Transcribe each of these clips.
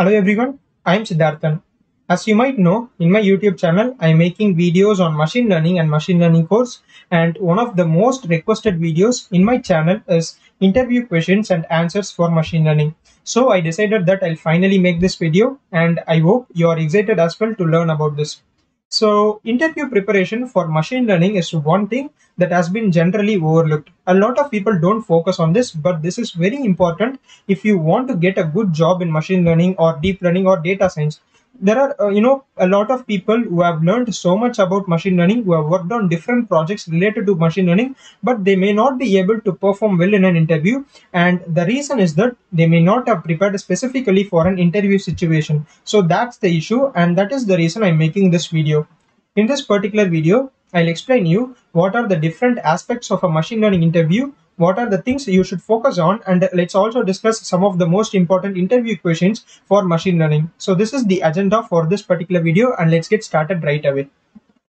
Hello everyone, I am Siddharthan. As you might know, in my YouTube channel, I am making videos on machine learning and machine learning course, and one of the most requested videos in my channel is interview questions and answers for machine learning. So I decided that I'll finally make this video, and I hope you are excited as well to learn about this. So interview preparation for machine learning is one thing that has been generally overlooked. A lot of people don't focus on this, but this is very important if you want to get a good job in machine learning or deep learning or data science. There are a lot of people who have learned so much about machine learning, who have worked on different projects related to machine learning, but they may not be able to perform well in an interview, and the reason is that they may not have prepared specifically for an interview situation. So that's the issue, and that is the reason I'm making this video. In this particular video, I'll explain you what are the different aspects of a machine learning interview, what are the things you should focus on, and let's also discuss some of the most important interview questions for machine learning. So this is the agenda for this particular video, and let's get started right away.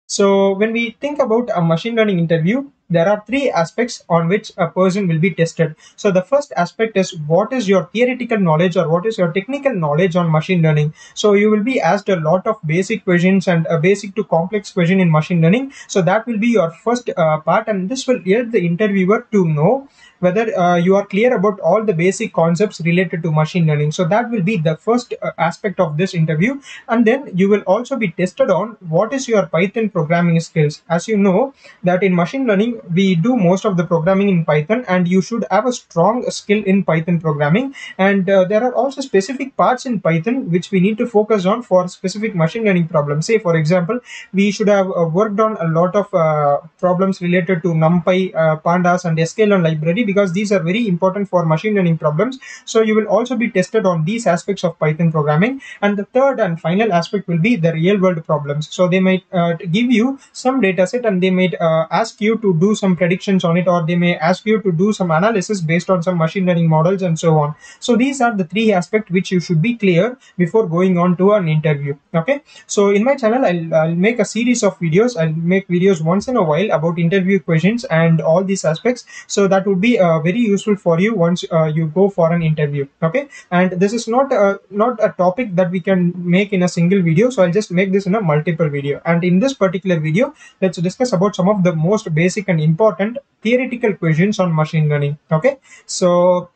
So when we think about a machine learning interview, there are three aspects on which a person will be tested. So the first aspect is what is your theoretical knowledge or what is your technical knowledge on machine learning. So you will be asked a lot of basic questions and a basic to complex question in machine learning. So that will be your first part, and this will help the interviewer to know whether you are clear about all the basic concepts related to machine learning. So that will be the first aspect of this interview. And then you will also be tested on what is your Python programming skills. As you know that in machine learning, we do most of the programming in Python, and you should have a strong skill in Python programming, and there are also specific parts in Python which we need to focus on for specific machine learning problems. Say for example, we should have worked on a lot of problems related to NumPy, Pandas and sklearn library, because these are very important for machine learning problems. So you will also be tested on these aspects of Python programming. And the third and final aspect will be the real world problems. So they might give you some data set, and they might ask you to do some predictions on it, or they may ask you to do some analysis based on some machine learning models and so on. So these are the three aspects which you should be clear before going on to an interview. Okay, so in my channel I'll make a series of videos. I'll make videos once in a while about interview questions and all these aspects, so that would be very useful for you once you go for an interview. Okay, and this is not a topic that we can make in a single video, so I'll just make this in a multiple video. And in this particular video, let's discuss about some of the most basic and important theoretical questions on machine learning. Okay, so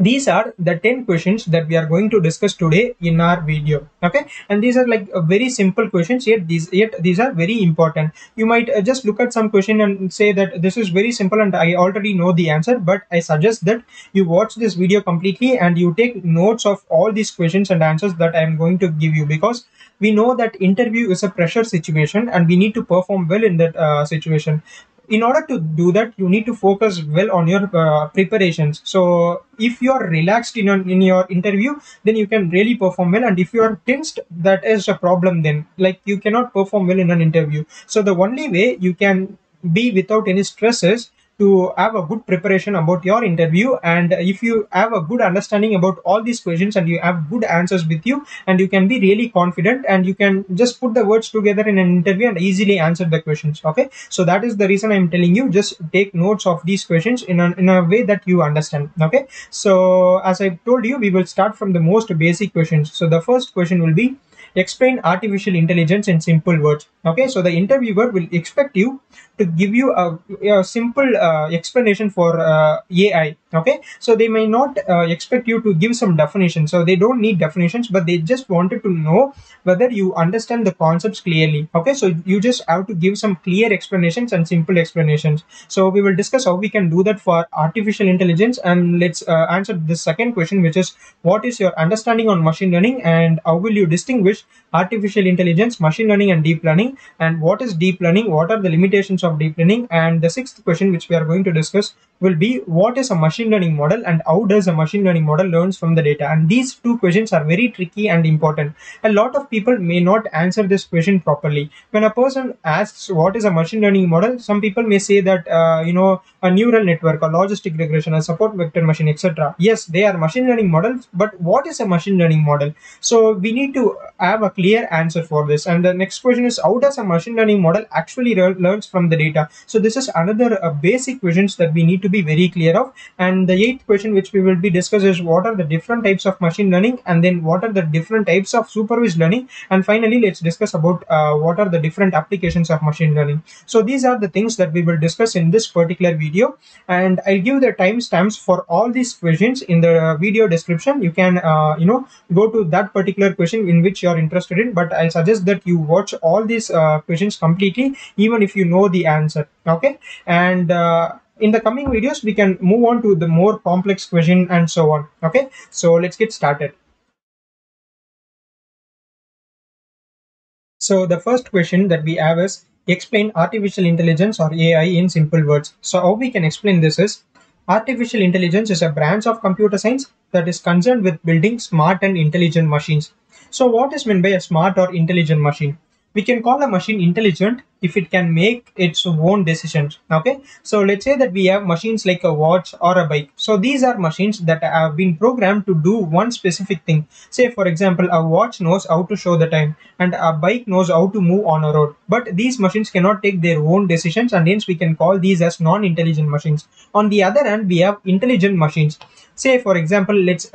these are the 10 questions that we are going to discuss today in our video. Okay, and these are like very simple questions, yet these are very important. You might just look at some question and say that this is very simple and I already know the answer, but I suggest that you watch this video completely and you take notes of all these questions and answers that I am going to give you, because we know that interview is a pressure situation and we need to perform well in that situation. In order to do that, you need to focus well on your preparations. So if you are relaxed in your interview, then you can really perform well, and if you are tensed, that is a problem. Then like you cannot perform well in an interview. So the only way you can be without any stresses to have a good preparation about your interview, and if you have a good understanding about all these questions and you have good answers with you, and you can be really confident and you can just put the words together in an interview and easily answer the questions. Okay, so that is the reason I'm telling you, just take notes of these questions in a way that you understand. Okay, so as I told you, we will start from the most basic questions. So the first question will be, explain artificial intelligence in simple words. Okay, so the interviewer will expect you to give you a simple explanation for AI. Okay, so they may not expect you to give some definition. So they don't need definitions, but they just wanted to know whether you understand the concepts clearly. Okay, so you just have to give some clear explanations and simple explanations. So we will discuss how we can do that for artificial intelligence, and let's answer this second question, which is what is your understanding on machine learning and how will you distinguish artificial intelligence, machine learning and deep learning, and what is deep learning, what are the limitations of deep learning. And the sixth question which we are going to discuss will be, what is a machine learning model and how does a machine learning model learns from the data. And these two questions are very tricky and important. A lot of people may not answer this question properly. When a person asks what is a machine learning model, some people may say that a neural network, a logistic regression, a support vector machine, etc. Yes, they are machine learning models, but what is a machine learning model? So we need to have a clear answer for this. And the next question is, how does a machine learning model actually learns from the data? So this is another basic questions that we need to be very clear of. And the eighth question which we will be discussing is, what are the different types of machine learning, and then what are the different types of supervised learning, and finally let's discuss about what are the different applications of machine learning. So these are the things that we will discuss in this particular video, and I'll give the timestamps for all these questions in the video description. You can go to that particular question in which you are interested in, but I suggest that you watch all these questions completely even if you know the answer. Okay, and in the coming videos we can move on to the more complex question and so on. Okay, so let's get started. So the first question that we have is, explain artificial intelligence or AI in simple words. So how we can explain this is, artificial intelligence is a branch of computer science that is concerned with building smart and intelligent machines. So what is meant by a smart or intelligent machine? We can call a machine intelligent if it can make its own decisions. Okay, so let's say that we have machines like a watch or a bike. So these are machines that have been programmed to do one specific thing. Say for example, a watch knows how to show the time and a bike knows how to move on a road, but these machines cannot take their own decisions, and hence we can call these as non-intelligent machines. On the other hand, we have intelligent machines. Say for example, let's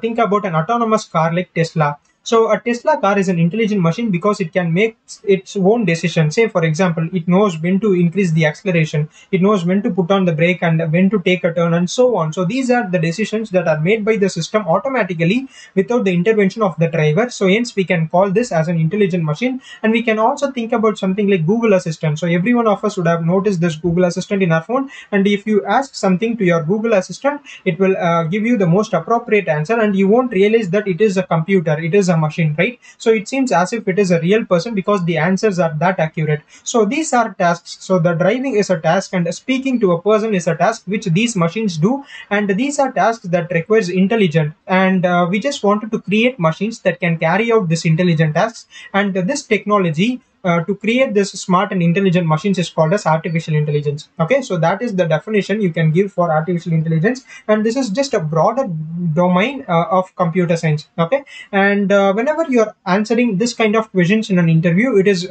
think about an autonomous car like Tesla. So a Tesla car is an intelligent machine because it can make its own decision. Say for example, it knows when to increase the acceleration, it knows when to put on the brake and when to take a turn and so on. So these are the decisions that are made by the system automatically without the intervention of the driver. So hence we can call this as an intelligent machine. And we can also think about something like Google Assistant. So every one of us would have noticed this Google Assistant in our phone, and if you ask something to your Google Assistant, it will give you the most appropriate answer, and you won't realize that it is a computer, it is a machine, right? So it seems as if it is a real person because the answers are that accurate. So these are tasks. So the driving is a task and speaking to a person is a task which these machines do, and these are tasks that requires intelligence, and we just wanted to create machines that can carry out this intelligent tasks, and this technology to create this smart and intelligent machines is called as artificial intelligence. Okay, so that is the definition you can give for artificial intelligence, and this is just a broader domain of computer science. Okay, and whenever you are answering this kind of questions in an interview, it is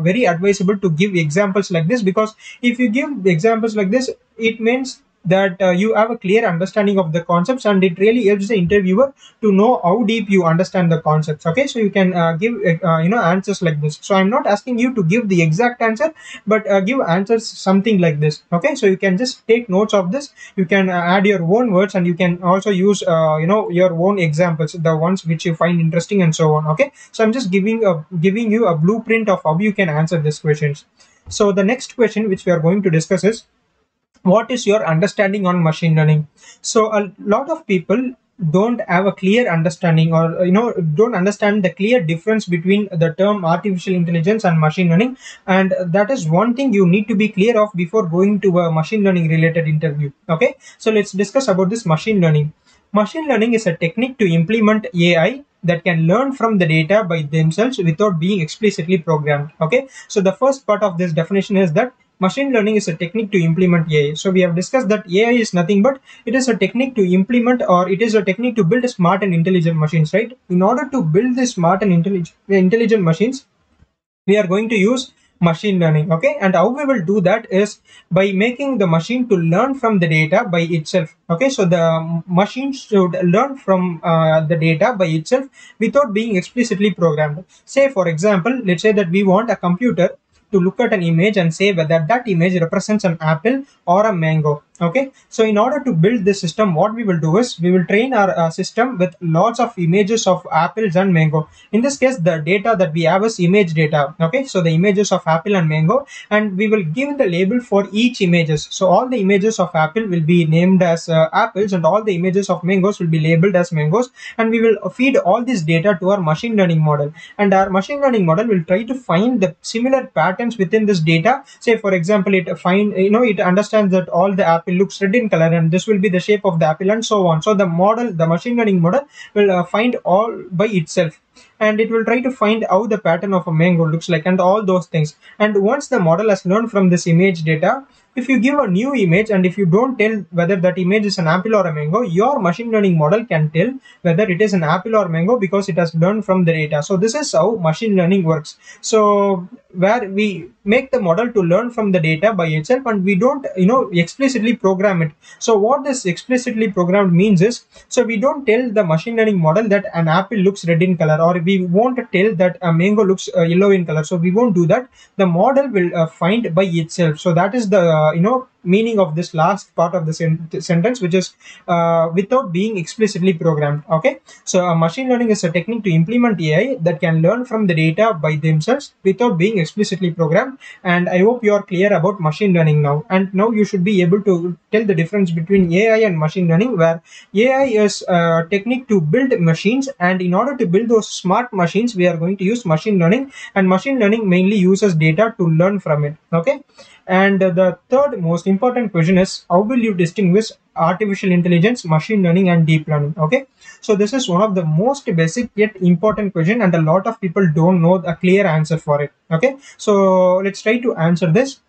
very advisable to give examples like this, because if you give examples like this, it means that you have a clear understanding of the concepts, and it really helps the interviewer to know how deep you understand the concepts. Okay, so you can give answers like this. So I'm not asking you to give the exact answer, but give answers something like this. Okay, so you can just take notes of this, you can add your own words, and you can also use your own examples, the ones which you find interesting and so on. Okay, so I'm just giving you a blueprint of how you can answer these questions. So the next question which we are going to discuss is, what is your understanding on machine learning? So a lot of people don't have a clear understanding, or don't understand the clear difference between the term artificial intelligence and machine learning, and that is one thing you need to be clear of before going to a machine learning related interview. Okay, so let's discuss about this machine learning. Machine learning is a technique to implement AI that can learn from the data by themselves without being explicitly programmed. Okay, so the first part of this definition is that machine learning is a technique to implement AI. So we have discussed that AI is nothing but it is a technique to implement, or it is a technique to build smart and intelligent machines, right? In order to build the smart and intelligent machines, we are going to use machine learning. Okay, and how we will do that is by making the machine to learn from the data by itself. Okay, so the machine should learn from the data by itself without being explicitly programmed. Say for example, let's say that we want a computer to look at an image and say whether that image represents an apple or a mango. Okay, so in order to build this system, what we will do is we will train our system with lots of images of apples and mango. In this case, the data that we have is image data. Okay, so the images of apple and mango, and we will give the label for each images. So all the images of apple will be named as apples, and all the images of mangoes will be labeled as mangoes, and we will feed all this data to our machine learning model, and our machine learning model will try to find the similar patterns within this data. Say for example, it understands that all the apples looks red in color, and this will be the shape of the apple and so on. So the machine learning model will find all by itself. and it will try to find how the pattern of a mango looks like and all those things. And once the model has learned from this image data, if you give a new image and if you don't tell whether that image is an apple or a mango, your machine learning model can tell whether it is an apple or mango because it has learned from the data. So this is how machine learning works. So where we make the model to learn from the data by itself and we don't, explicitly program it. So what this explicitly programmed means is, so we don't tell the machine learning model that an apple looks red in color, or we won't tell that a mango looks yellow in color. So we won't do that. The model will find by itself. So that is the meaning of this last part of the sentence, which is without being explicitly programmed. Okay, so machine learning is a technique to implement AI that can learn from the data by themselves without being explicitly programmed. And I hope you are clear about machine learning now. And now you should be able to tell the difference between AI and machine learning, where AI is a technique to build machines, and in order to build those smart machines, we are going to use machine learning, and machine learning mainly uses data to learn from it. Okay, and the third most important question is, how will you distinguish artificial intelligence, machine learning and deep learning? Okay, so this is one of the most basic yet important question, and a lot of people don't know a clear answer for it. Okay, so let's try to answer this.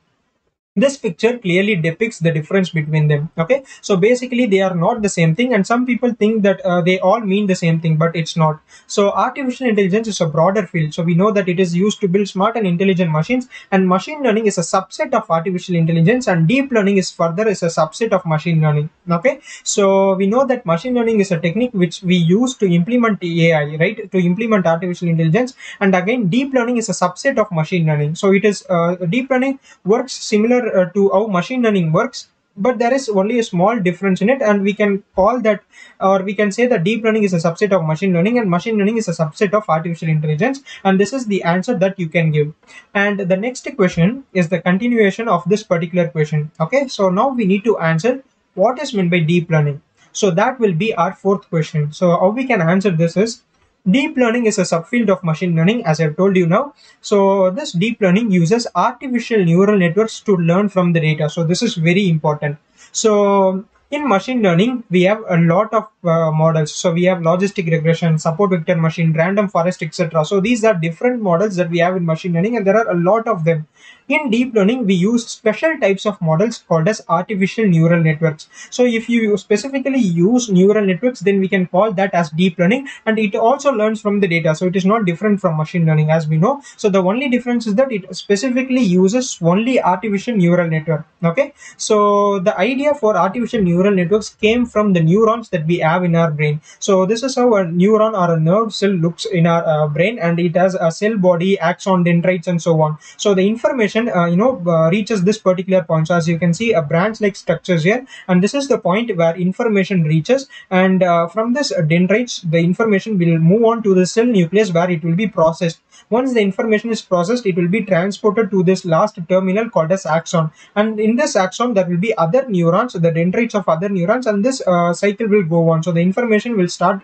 This picture clearly depicts the difference between them. Okay, so basically they are not the same thing, and some people think that they all mean the same thing, but it's not. So artificial intelligence is a broader field. So we know that it is used to build smart and intelligent machines, and machine learning is a subset of artificial intelligence, and deep learning is further is a subset of machine learning. Okay, so we know that machine learning is a technique which we use to implement AI, right, to implement artificial intelligence. And again, deep learning is a subset of machine learning. So it is deep learning works similar to how machine learning works, but there is only a small difference in it, and we can call that, or we can say that deep learning is a subset of machine learning and machine learning is a subset of artificial intelligence. And this is the answer that you can give. And the next question is the continuation of this particular question. Okay, so now we need to answer what is meant by deep learning. So that will be our fourth question. So how we can answer this is, deep learning is a subfield of machine learning, as I've told you now. So this deep learning uses artificial neural networks to learn from the data. So this is very important. So in machine learning, we have a lot of models. So we have logistic regression, support vector machine, random forest, etc. So these are different models that we have in machine learning, and there are a lot of them. In deep learning, we use special types of models called as artificial neural networks. So if you specifically use neural networks, then we can call that as deep learning, and it also learns from the data. So it is not different from machine learning, as we know. So the only difference is that it specifically uses only artificial neural network. Okay, so the idea for artificial neural networks came from the neurons that we have in our brain. So this is how a neuron or a nerve cell looks in our brain, and it has a cell body, axon, dendrites and so on. So the information reaches this particular point. So as you can see, a branch like structures here, and this is the point where information reaches, and from this dendrites the information will move on to the cell nucleus, where it will be processed. Once the information is processed, it will be transported to this last terminal called as axon, and in this axon there will be other neurons, the dendrites of other neurons, and this cycle will go on. So the information will start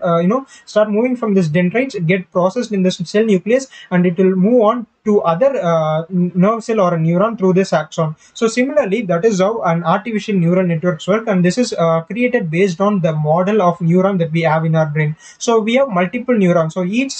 moving from this dendrites, get processed in this cell nucleus, and it will move on to other nerve cell or a neuron through this axon. So similarly, that is how an artificial neural networks work, and this is created based on the model of neuron that we have in our brain. So we have multiple neurons. So each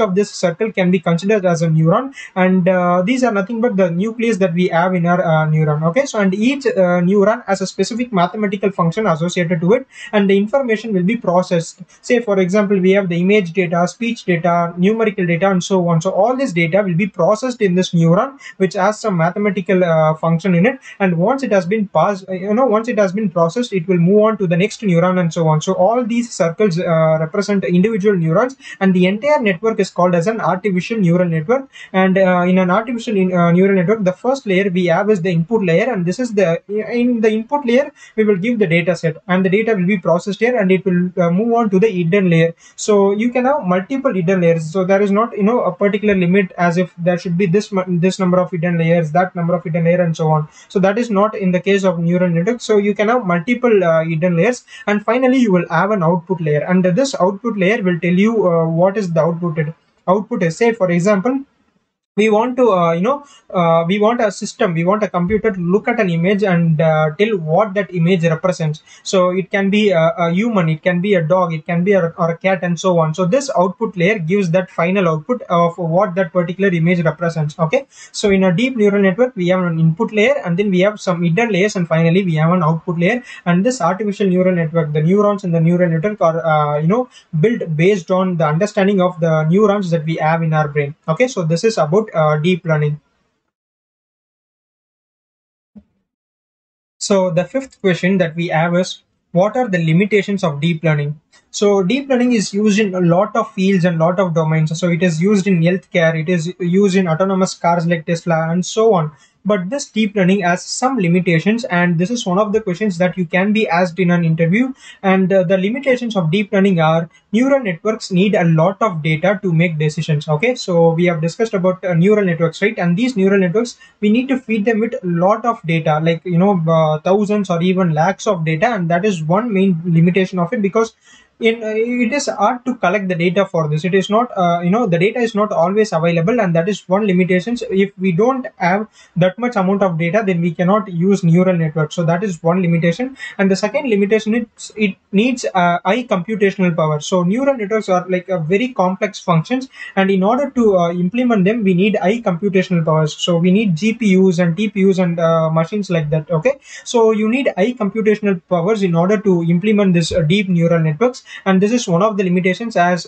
of this circle can be considered as a neuron, and these are nothing but the nucleus that we have in our neuron. Okay, so and each neuron has a specific mathematical function associated to it, and the information will be processed. Say for example, we have the image data, speech data, numerical data and so on. So all this data will be processed in this neuron, which has some mathematical function in it, and once it has been processed, it will move on to the next neuron and so on. So all these circles represent individual neurons, and the entire network is called as an artificial neural network. And in an artificial neural network, the first layer we have is the input layer, and this is in the input layer we will give the data set, and the data will be processed here, and it will move on to the hidden layer. So you can have multiple hidden layers. So there is not a particular limit as if there should be this number of hidden layers, that number of hidden layer and so on. So that is not in the case of neural network. So you can have multiple hidden layers, and finally you will have an output layer, and this output layer will tell you what is the output is. Say for example, we want to we want a system, we want a computer to look at an image and tell what that image represents. So it can be a human, it can be a dog, it can be or a cat, and so on. So this output layer gives that final output of what that particular image represents. Okay, so in a deep neural network we have an input layer, and then we have some inner layers, and finally we have an output layer. And this artificial neural network, the neurons in the neural network are built based on the understanding of the neurons that we have in our brain. Okay, so this is about deep learning. So the fifth question that we have is, what are the limitations of deep learning? So deep learning is used in a lot of fields and lot of domains. So it is used in healthcare, it is used in autonomous cars like Tesla, and so on. But this deep learning has some limitations, and this is one of the questions that you can be asked in an interview. And the limitations of deep learning are neural networks need a lot of data to make decisions. Okay, so we have discussed about neural networks, right? And these neural networks, we need to feed them with a lot of data, like thousands or even lakhs of data. And that is one main limitation of it, because it is hard to collect the data for this. It is not the data is not always available, and that is one limitation. If we don't have that much amount of data, then we cannot use neural networks. So that is one limitation. And the second limitation is it needs high computational power. So neural networks are like a very complex functions, and in order to implement them we need high computational powers. So we need GPUs and TPUs and machines like that. Okay, so you need high computational powers in order to implement this deep neural networks. And this is one of the limitations, as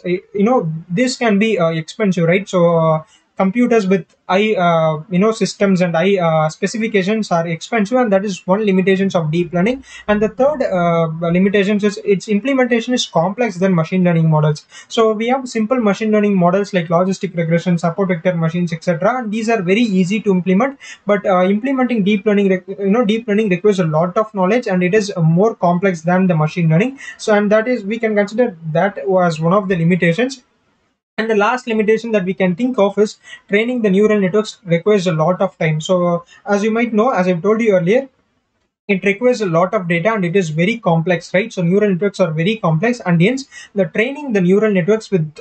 this can be expensive, right? So computers with high systems and high specifications are expensive, and that is one limitations of deep learning. And the third limitations is its implementation is complex than machine learning models. So we have simple machine learning models like logistic regression, support vector machines, etc., and these are very easy to implement. But implementing deep learning requires a lot of knowledge, and it is more complex than the machine learning. So, and that is, we can consider that as one of the limitations. And the last limitation that we can think of is training the neural networks requires a lot of time. So as you might know, as I've told you earlier, it requires a lot of data and it is very complex, right? So neural networks are very complex, and hence the training the neural networks with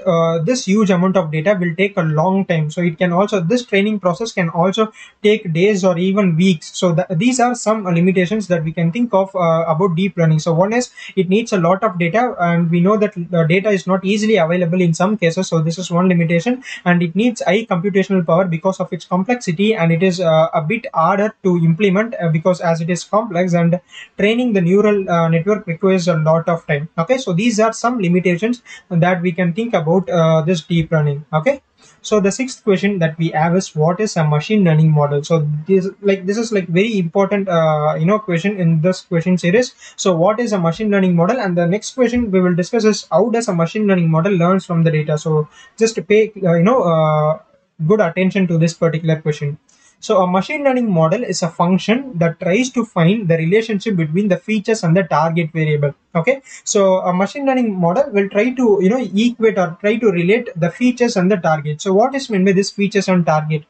this huge amount of data will take a long time. So it can also, this training process can also take days or even weeks. So these are some limitations that we can think of about deep learning. So one is it needs a lot of data, and we know that the data is not easily available in some cases. So this is one limitation, and it needs high computational power because of its complexity, and it is a bit harder to implement because as it is complex. And training the neural network requires a lot of time. Okay, so these are some limitations that we can think about this deep learning. Okay, so the sixth question that we have is, what is a machine learning model? So this is very important question in this question series. So what is a machine learning model? And the next question we will discuss is, how does a machine learning model learns from the data? So just pay good attention to this particular question. So a machine learning model is a function that tries to find the relationship between the features and the target variable. Okay, so a machine learning model will try to equate or try to relate the features and the target. So what is meant by this features and target?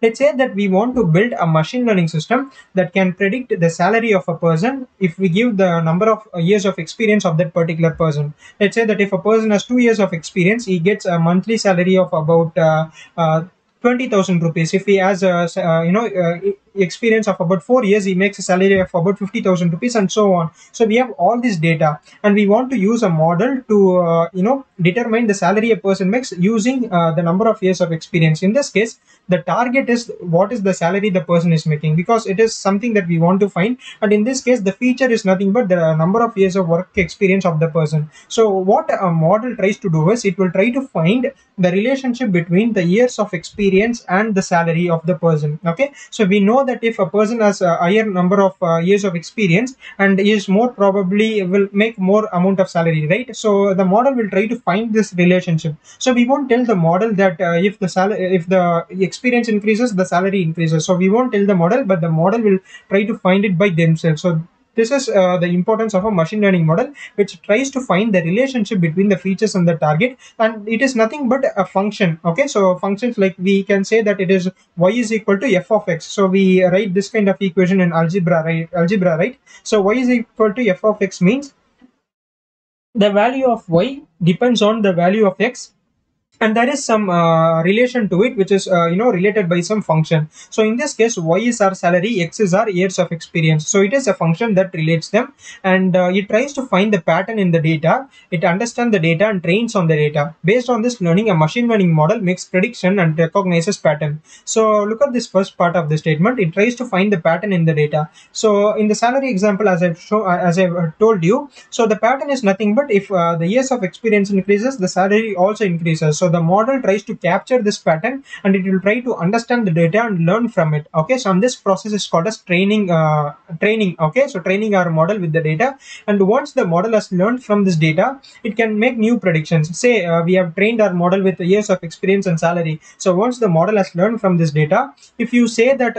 Let's say that we want to build a machine learning system that can predict the salary of a person if we give the number of years of experience of that particular person. Let's say that if a person has 2 years of experience, he gets a monthly salary of about 20,000 rupees. If he has experience of about 4 years, he makes a salary of about 50,000 rupees, and so on. So we have all this data, and we want to use a model to determine the salary a person makes using the number of years of experience. In this case, the target is what is the salary the person is making, because it is something that we want to find. And in this case, the feature is nothing but the number of years of work experience of the person. So what a model tries to do is, it will try to find the relationship between the years of experience and the salary of the person. Okay, so we know that if a person has a higher number of years of experience, and is more probably will make more amount of salary, right? So the model will try to find this relationship. So we won't tell the model that if the experience increases, the salary increases. So we won't tell the model, but the model will try to find it by themselves. So this is the importance of a machine learning model, which tries to find the relationship between the features and the target. And it is nothing but a function. Okay, so functions, like we can say that it is y is equal to f of x. So we write this kind of equation in algebra, right? So y is equal to f of x means the value of y depends on the value of x and there is some relation to it, which is related by some function. So in this case, y is our salary, x is our years of experience. So it is a function that relates them, and it tries to find the pattern in the data. It understands the data and trains on the data. Based on this learning, a machine learning model makes prediction and recognizes pattern. So look at this first part of the statement. It tries to find the pattern in the data. So in the salary example, as I've told you, so the pattern is nothing but if the years of experience increases, the salary also increases. So the model tries to capture this pattern, and it will try to understand the data and learn from it. Okay, so this process is called as training. Okay, so training our model with the data, and once the model has learned from this data, it can make new predictions. Say we have trained our model with the years of experience and salary. So once the model has learned from this data, if you say that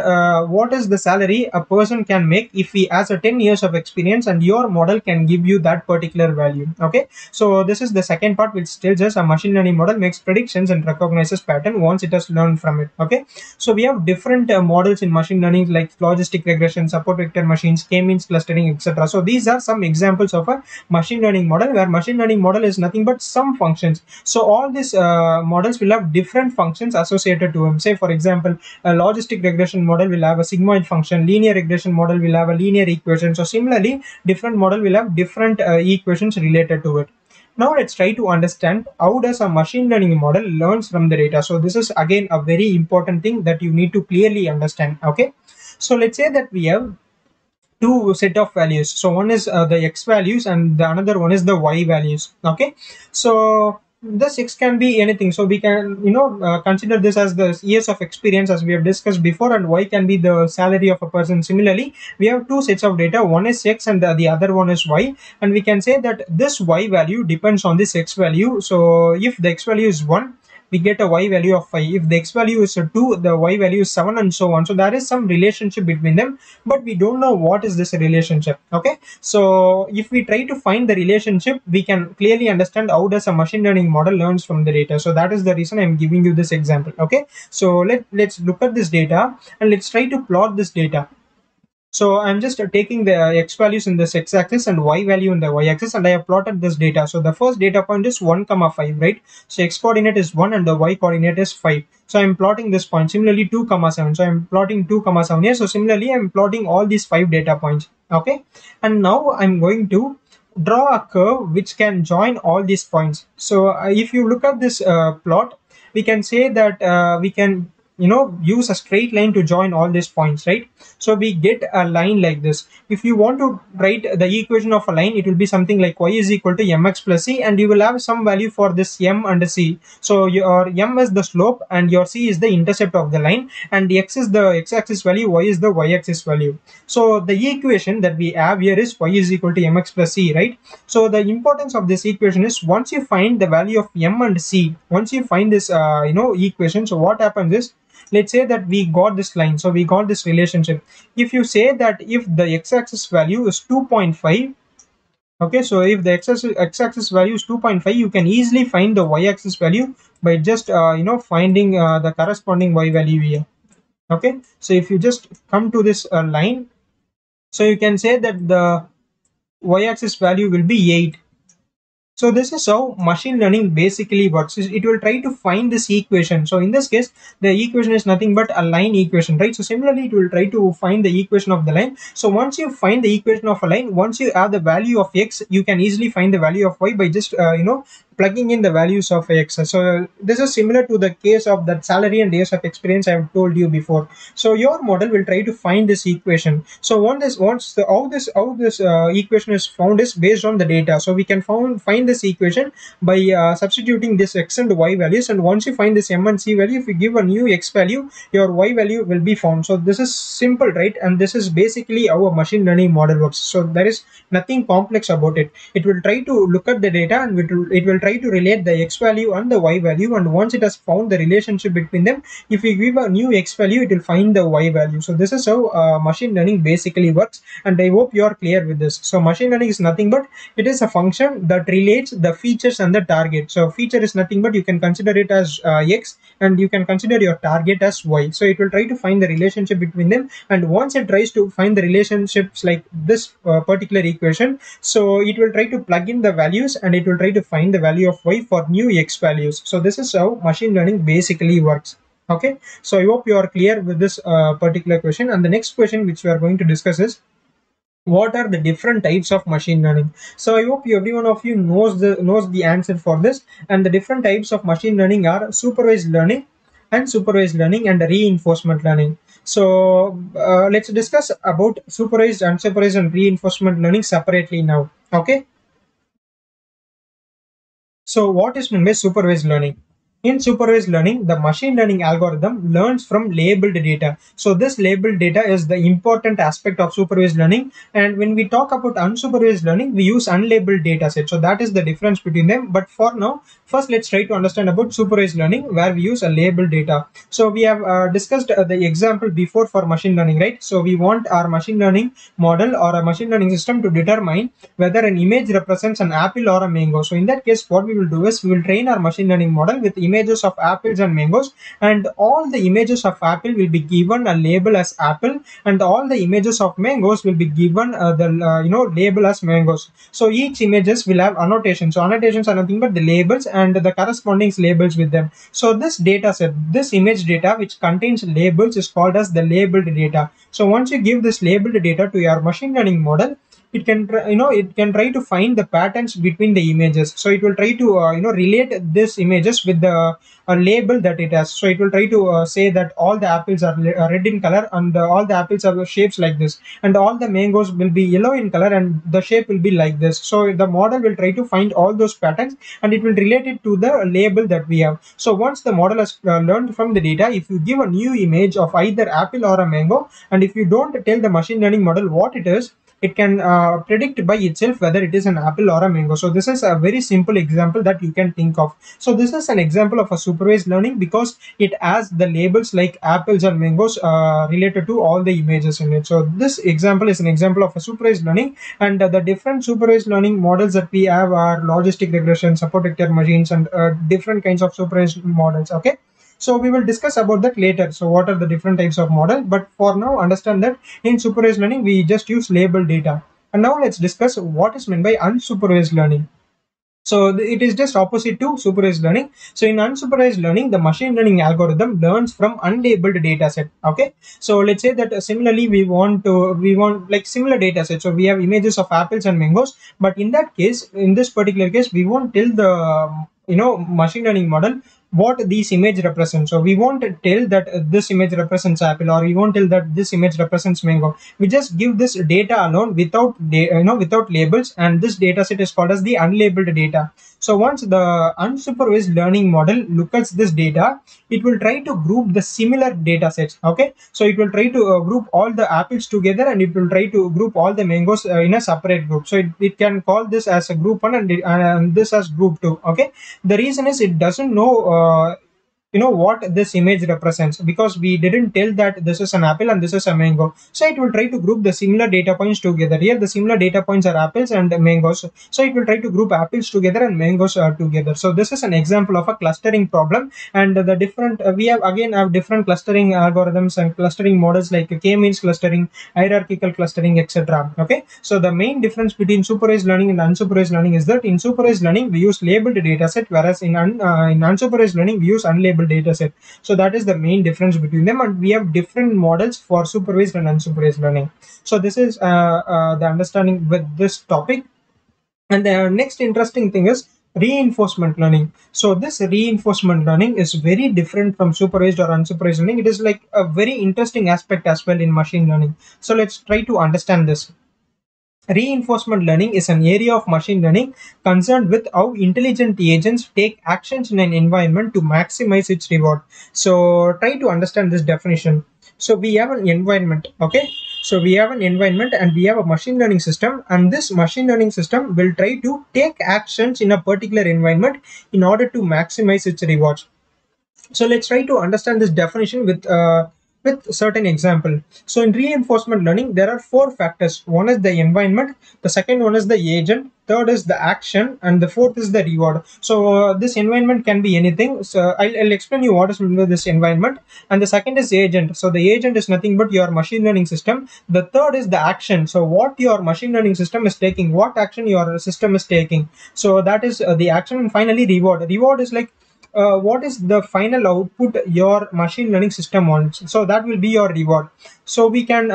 what is the salary a person can make if he has a 10 years of experience, and your model can give you that particular value. Okay, so this is the second part, which tells us a machine learning model makes predictions and recognizes pattern once it has learned from it. Okay, so we have different models in machine learning, like logistic regression, support vector machines, k-means clustering, etc. So these are some examples of a machine learning model, where machine learning model is nothing but some functions. So all these models will have different functions associated to them. Say for example, a logistic regression model will have a sigmoid function, linear regression model will have a linear equation. So similarly, different model will have different equations related to it. Now let's try to understand how does a machine learning model learns from the data. So this is again a very important thing that you need to clearly understand. Okay, so let's say that we have two set of values. So one is the x values, and the another one is the y values. Okay, so this x can be anything. So we can consider this as the years of experience, as we have discussed before, and y can be the salary of a person. Similarly, we have two sets of data. One is x and the other one is y, and we can say that this y value depends on this x value. So if the x value is 1, we get a y value of 5. If the x value is 2, the y value is 7, and so on. So there is some relationship between them, but we don't know what is this relationship. Okay, so if we try to find the relationship, we can clearly understand how does a machine learning model learns from the data. So that is the reason I'm giving you this example. Okay, so let's look at this data, and let's try to plot this data. So I'm just taking the x values in this x-axis and y value in the y-axis, and I have plotted this data. So the first data point is 1, 5, right? So x coordinate is 1 and the y coordinate is 5. So I'm plotting this point. Similarly, 2, 7. So I'm plotting 2, 7 here. So similarly, I'm plotting all these 5 data points. Okay, and now I'm going to draw a curve which can join all these points. So if you look at this plot, we can say that we can use a straight line to join all these points, right? So we get a line like this. If you want to write the equation of a line, it will be something like y is equal to mx plus c, and you will have some value for this m and c. So your m is the slope, and your c is the intercept of the line, and x is the x-axis value, y is the y-axis value. So the equation that we have here is y is equal to mx plus c, right? So the importance of this equation is, once you find the value of m and c, once you find this equation, so what happens is, let's say that we got this line, so we got this relationship. If you say that if the x-axis value is 2.5, okay, so if the x-axis value is 2.5, you can easily find the y-axis value by just finding the corresponding y value here. Okay, so if you just come to this line, so you can say that the y-axis value will be 8. So this is how machine learning basically works. It will try to find this equation. So in this case, the equation is nothing but a line equation, right? So similarly, it will try to find the equation of the line. So once you find the equation of a line, once you have the value of x, you can easily find the value of y by just, plugging in the values of x. So this is similar to the case of that salary and years of experience I have told you before. So your model will try to find this equation. So how this equation is found is based on the data. So we can find this equation by substituting this x and y values, and once you find this m and c value, if you give a new x value, your y value will be found. So this is simple, right? And this is basically how a machine learning model works. So there is nothing complex about it. It will try to look at the data, and it will try to relate the x value and the y value, and once it has found the relationship between them, if you give a new x value, it will find the y value. So this is how machine learning basically works, and I hope you are clear with this. So machine learning is nothing but it is a function that relates the features and the target. So feature is nothing but you can consider it as x, and you can consider your target as y. So it will try to find the relationship between them, and once it tries to find the relationships like this particular equation, so it will try to plug in the values, and it will try to find the value value of y for new x values. So this is how machine learning basically works. Okay, so I hope you are clear with this particular question. And the next question which we are going to discuss is, what are the different types of machine learning? So I hope every one of you knows the answer for this. And the different types of machine learning are supervised learning and reinforcement learning. So let's discuss about supervised, unsupervised and reinforcement learning separately now. Okay, so what is meant by supervised learning? In supervised learning, the machine learning algorithm learns from labeled data. So this labeled data is the important aspect of supervised learning. And when we talk about unsupervised learning, we use unlabeled data set. So that is the difference between them. But for now, first let's try to understand about supervised learning, where we use a labeled data. So we have discussed the example before for machine learning, right? So we want our machine learning model or a machine learning system to determine whether an image represents an apple or a mango. So in that case, what we will do is we will train our machine learning model with images of apples and mangoes, and all the images of apple will be given a label as apple, and all the images of mangoes will be given the label as mangoes. So each images will have annotations. So annotations are nothing but the labels and the corresponding labels with them. So this data set, this image data which contains labels, is called as the labeled data. So once you give this labeled data to your machine learning model, it can try to find the patterns between the images. So it will try to relate these images with the label that it has. So it will try to say that all the apples are red in color, and all the apples are shapes like this, and all the mangoes will be yellow in color, and the shape will be like this. So the model will try to find all those patterns, and it will relate it to the label that we have. So once the model has learned from the data, if you give a new image of either apple or a mango, and if you don't tell the machine learning model what it is, it can predict by itself whether it is an apple or a mango. So this is a very simple example that you can think of. So this is an example of a supervised learning because it has the labels like apples and mangoes related to all the images in it. So this example is an example of a supervised learning, and the different supervised learning models that we have are logistic regression, support vector machines, and different kinds of supervised models. Okay, so we will discuss about that later. So what are the different types of model? But for now, understand that in supervised learning, we just use labeled data. And now let's discuss what is meant by unsupervised learning. So it is just opposite to supervised learning. So in unsupervised learning, the machine learning algorithm learns from unlabeled data set. Okay, so let's say that similarly we want like similar data set. So we have images of apples and mangoes, but in that case, in this particular case, we won't tell the machine learning model what these images represent. So we won't tell that this image represents apple, or we won't tell that this image represents mango. We just give this data alone without without labels, and this data set is called as the unlabeled data. So once the unsupervised learning model looks at this data, it will try to group the similar data sets. Okay, so it will try to group all the apples together, and it will try to group all the mangoes in a separate group. So it can call this as a group 1 and this as group 2. Okay, the reason is it doesn't know what this image represents, because we didn't tell that this is an apple and this is a mango. So it will try to group the similar data points together. Here the similar data points are apples and mangoes, so it will try to group apples together and mangoes together. So this is an example of a clustering problem. And the different we have different clustering algorithms and clustering models like k-means clustering, hierarchical clustering, etc. Okay, so the main difference between supervised learning and unsupervised learning is that in supervised learning we use labeled data set, whereas in unsupervised learning we use unlabeled data set. So that is the main difference between them, and we have different models for supervised and unsupervised learning. So this is the understanding with this topic. And the next interesting thing is reinforcement learning. So this reinforcement learning is very different from supervised or unsupervised learning. It is like a very interesting aspect as well in machine learning. So let's try to understand this. Reinforcement learning is an area of machine learning concerned with how intelligent agents take actions in an environment to maximize its reward. So try to understand this definition. So we have an environment. Okay, so we have an environment and we have a machine learning system, and this machine learning system will try to take actions in a particular environment in order to maximize its rewards. So let's try to understand this definition with with a certain example. So in reinforcement learning, there are four factors. One is the environment, the second one is the agent, third is the action, and the fourth is the reward. So this environment can be anything. So I'll explain you what is this environment. And the second is agent. So the agent is nothing but your machine learning system. The third is the action. So what your machine learning system is taking, what action your system is taking. So that is the action. And finally, reward. Reward is like what is the final output your machine learning system wants. So that will be your reward. So we can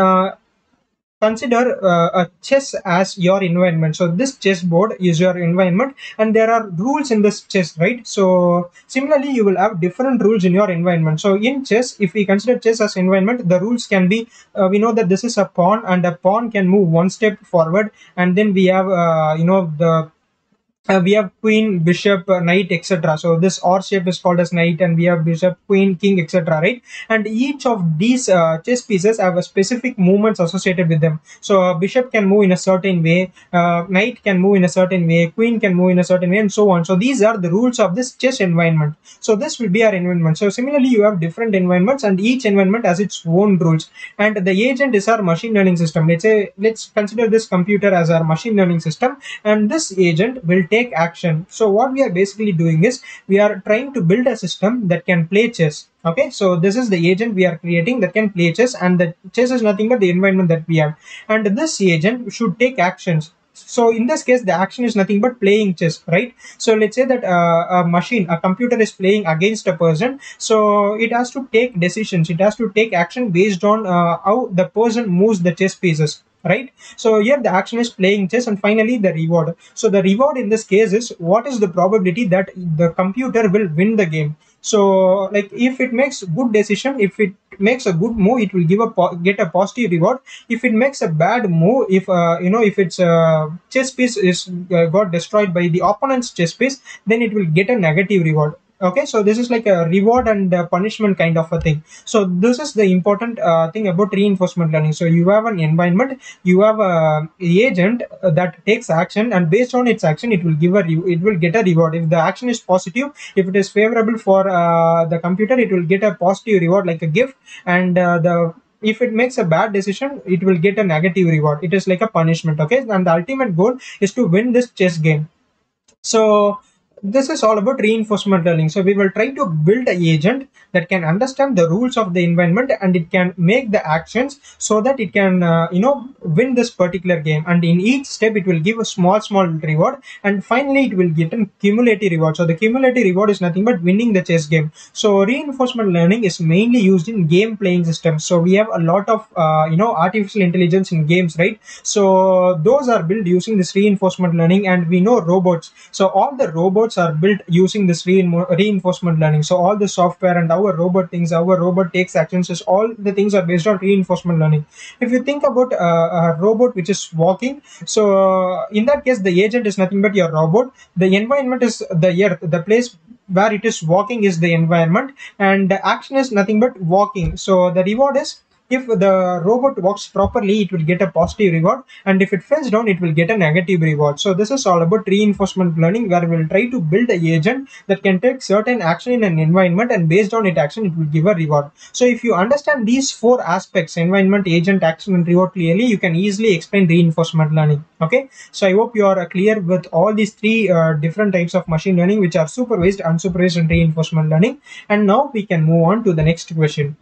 consider a chess as your environment. So this chessboard is your environment, and there are rules in this chess, right? So similarly, you will have different rules in your environment. So in chess, if we consider chess as environment, the rules can be, we know that this is a pawn, and a pawn can move one step forward, and then we have, we have queen, bishop, knight, etc. So this R shape is called as knight, and we have bishop, queen, king, etc. Right? And each of these chess pieces have a specific movements associated with them. So bishop can move in a certain way, knight can move in a certain way, queen can move in a certain way, and so on. So these are the rules of this chess environment. So this will be our environment. So similarly, you have different environments, and each environment has its own rules. And the agent is our machine learning system. Let's consider this computer as our machine learning system, and this agent will take action. So what we are basically doing is we are trying to build a system that can play chess. Okay, so this is the agent we are creating that can play chess, and the chess is nothing but the environment that we have, and this agent should take actions. So in this case, the action is nothing but playing chess, right? So let's say that a computer is playing against a person. So it has to take decisions, it has to take action based on how the person moves the chess pieces, right? So here the action is playing chess. And finally, the reward. So the reward in this case is what is the probability that the computer will win the game. So like if it makes good decision, if it makes a good move, it will get a positive reward. If it makes a bad move, if its chess piece is got destroyed by the opponent's chess piece, then it will get a negative reward. Okay, so this is like a reward and a punishment kind of a thing. So this is the important thing about reinforcement learning. So you have an environment, you have a agent that takes action, and based on its action, it will get a reward. If the action is positive, if it is favorable for the computer, it will get a positive reward like a gift, and if it makes a bad decision, it will get a negative reward. It is like a punishment. Okay, and the ultimate goal is to win this chess game. So this is all about reinforcement learning. So we will try to build an agent that can understand the rules of the environment, and it can make the actions so that it can win this particular game. And in each step, it will give a small reward, and finally it will get a cumulative reward. So the cumulative reward is nothing but winning the chess game. So reinforcement learning is mainly used in game playing systems. So we have a lot of artificial intelligence in games, right? So those are built using this reinforcement learning. And we know robots, so all the robots are built using this reinforcement learning. So all the software and our robot takes actions, is all the things are based on reinforcement learning. If you think about a robot which is walking, so in that case the agent is nothing but your robot. The environment is the earth, the place where it is walking is the environment, and the action is nothing but walking. So the reward is, if the robot walks properly, it will get a positive reward, and if it falls down, it will get a negative reward. So this is all about reinforcement learning, where we will try to build an agent that can take certain action in an environment, and based on its action, it will give a reward. So if you understand these four aspects, environment, agent, action, and reward clearly, you can easily explain reinforcement learning. Okay, so I hope you are clear with all these three different types of machine learning, which are supervised, unsupervised, and reinforcement learning. And now we can move on to the next question.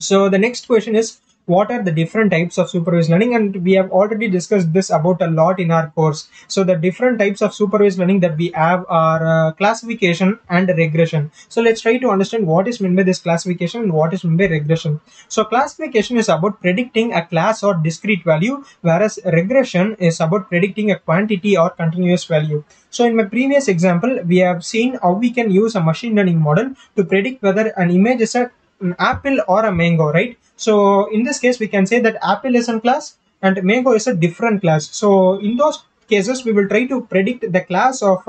So the next question is, what are the different types of supervised learning? And we have already discussed this about a lot in our course. So the different types of supervised learning that we have are classification and regression. So let's try to understand what is meant by this classification and what is meant by regression. So classification is about predicting a class or discrete value, whereas regression is about predicting a quantity or continuous value. So in my previous example, we have seen how we can use a machine learning model to predict whether an image is an apple or a mango, right? So in this case, we can say that apple is a class and mango is a different class. So in those cases, we will try to predict the class of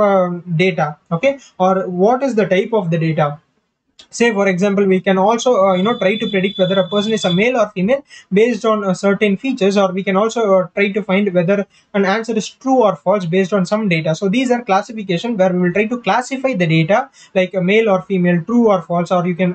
data, okay, or what is the type of the data. Say for example, we can also try to predict whether a person is a male or female based on certain features, or we can also try to find whether an answer is true or false based on some data. So these are classification where we will try to classify the data like a male or female, true or false, or you can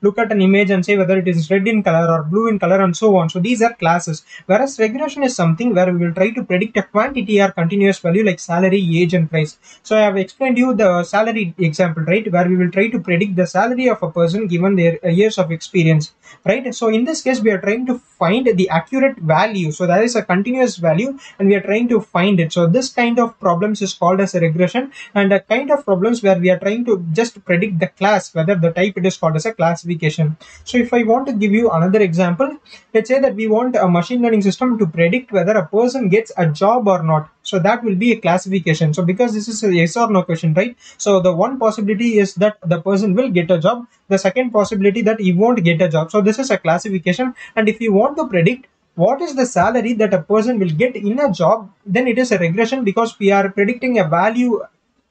look at an image and say whether it is red in color or blue in color and so on. So these are classes, whereas regression is something where we will try to predict a quantity or continuous value like salary, age and price. So I have explained you the salary example, right, where we will try to predict the salary of a person given their years of experience, right? So in this case we are trying to find the accurate value, so that is a continuous value and we are trying to find it. So this kind of problems is called as a regression, and a kind of problems where we are trying to just predict the class, whether the type, it is called as a classification. So if I want to give you another example, let's say that we want a machine learning system to predict whether a person gets a job or not. So that will be a classification. So because this is a yes or no question, right? So the one possibility is that the person will get a job, the second possibility that he won't get a job. So this is a classification. And if you want to predict what is the salary that a person will get in a job, then it is a regression, because we are predicting a value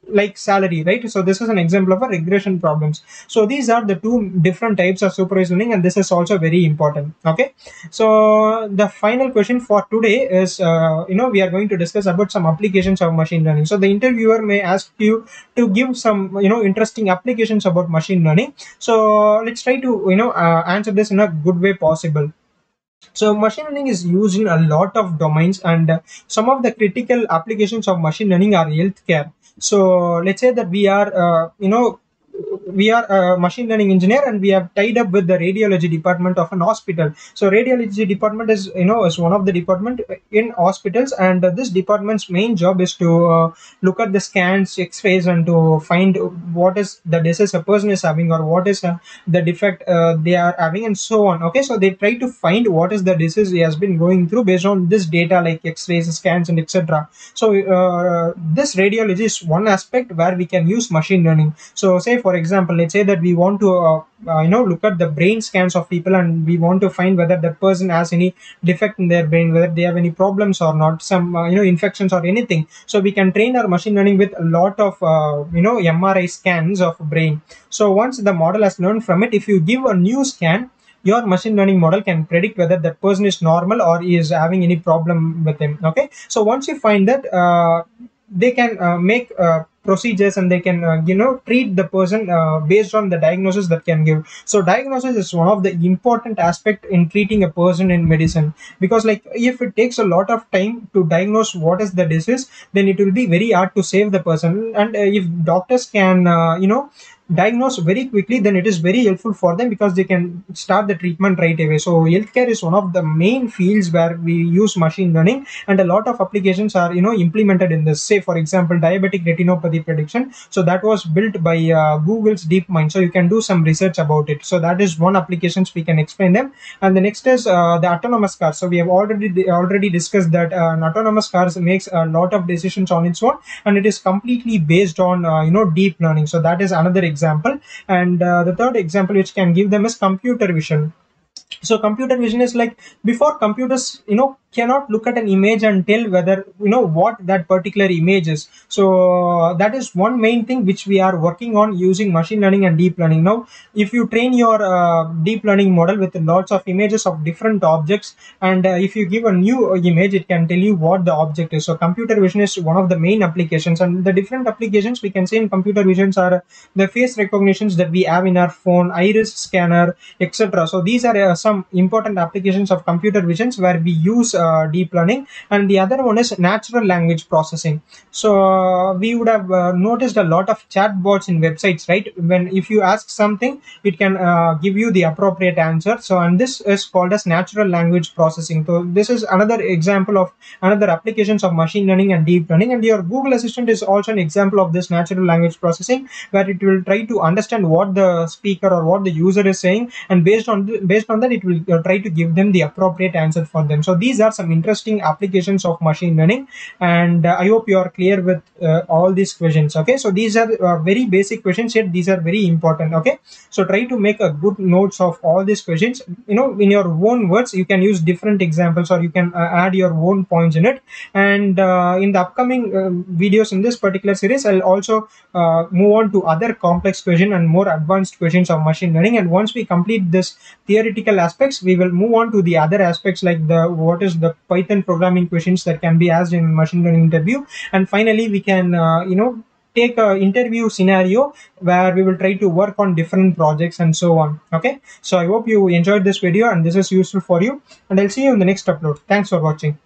like salary, right? So this is an example of a regression problems. So these are the two different types of supervised learning, and this is also very important. Okay, so the final question for today is we are going to discuss about some applications of machine learning. So the interviewer may ask you to give some interesting applications about machine learning. So let's try to answer this in a good way possible. So machine learning is used in a lot of domains, and some of the critical applications of machine learning are healthcare. So let's say that we are we are a machine learning engineer, and we have tied up with the radiology department of an hospital. So radiology department is is one of the department in hospitals, and this department's main job is to look at the scans, x-rays, and to find what is the disease a person is having, or what is the defect they are having, and so on. Okay, so they try to find what is the disease he has been going through based on this data like x-rays, scans, and etc. So this radiology is one aspect where we can use machine learning. So say for example, let's say that we want to look at the brain scans of people, and we want to find whether the person has any defect in their brain, whether they have any problems or not, some infections or anything. So we can train our machine learning with a lot of MRI scans of brain. So once the model has learned from it, if you give a new scan, your machine learning model can predict whether that person is normal or is having any problem with him. Okay, so once you find that, they can make procedures, and they can treat the person based on the diagnosis that can give. So diagnosis is one of the important aspect in treating a person in medicine, because like if it takes a lot of time to diagnose what is the disease, then it will be very hard to save the person. And if doctors can diagnose very quickly, then it is very helpful for them, because they can start the treatment right away. So healthcare is one of the main fields where we use machine learning, and a lot of applications are implemented in this. Say for example, diabetic retinopathy prediction. So that was built by Google's DeepMind. So you can do some research about it. So that is one applications we can explain them. And the next is the autonomous cars. So we have already discussed that an autonomous cars makes a lot of decisions on its own, and it is completely based on deep learning. So that is another example. And the third example which can give them is computer vision. So computer vision is like, before computers cannot look at an image and tell whether what that particular image is. So that is one main thing which we are working on using machine learning and deep learning. Now if you train your deep learning model with lots of images of different objects, and if you give a new image, it can tell you what the object is. So computer vision is one of the main applications, and the different applications we can say in computer visions are the face recognitions that we have in our phone, iris scanner, etc. So these are some important applications of computer visions where we use deep learning. And the other one is natural language processing. So we would have noticed a lot of chatbots in websites, right? When if you ask something, it can give you the appropriate answer. So and this is called as natural language processing. So this is another example of another applications of machine learning and deep learning. And your Google Assistant is also an example of this natural language processing, where it will try to understand what the speaker or what the user is saying, and based on that it will try to give them the appropriate answer for them. So these are are some interesting applications of machine learning, and I hope you are clear with all these questions. Okay, so these are very basic questions, yet these are very important. Okay, so try to make a good notes of all these questions. You know, in your own words, you can use different examples, or you can add your own points in it. And in the upcoming videos in this particular series, I'll also move on to other complex questions and more advanced questions of machine learning. And once we complete this theoretical aspects, we will move on to the other aspects, like the what is the Python programming questions that can be asked in machine learning interview. And finally, we can you know, take an interview scenario where we will try to work on different projects and so on. Okay, so I hope you enjoyed this video and this is useful for you, and I'll see you in the next upload. Thanks for watching.